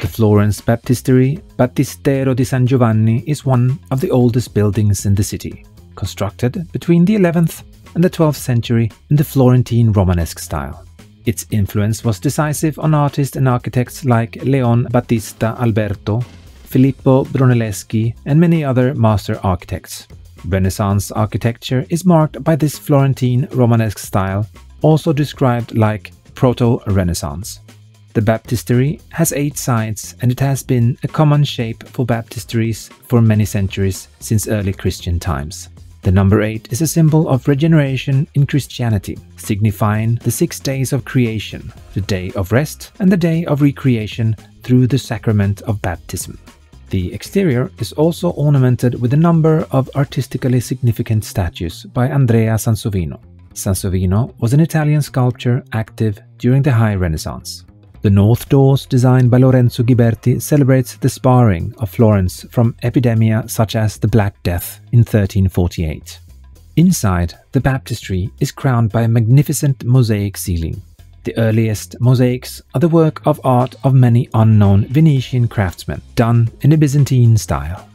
The Florence Baptistery, Battistero di San Giovanni, is one of the oldest buildings in the city, constructed between the 11th and the 12th century in the Florentine Romanesque style. Its influence was decisive on artists and architects like Leon Battista Alberti, Filippo Brunelleschi, and many other master architects. Renaissance architecture is marked by this Florentine Romanesque style, also described like Proto-Renaissance. The baptistery has 8 sides, and it has been a common shape for baptisteries for many centuries since early Christian times. The number 8 is a symbol of regeneration in Christianity, signifying the 6 days of creation, the day of rest, and the day of recreation through the sacrament of baptism. The exterior is also ornamented with a number of artistically significant statues by Andrea Sansovino. Sansovino was an Italian sculptor active during the High Renaissance. The north doors, designed by Lorenzo Ghiberti, celebrates the sparring of Florence from epidemia such as the Black Death in 1348. Inside, the baptistry is crowned by a magnificent mosaic ceiling. The earliest mosaics are the work of art of many unknown Venetian craftsmen, done in a Byzantine style.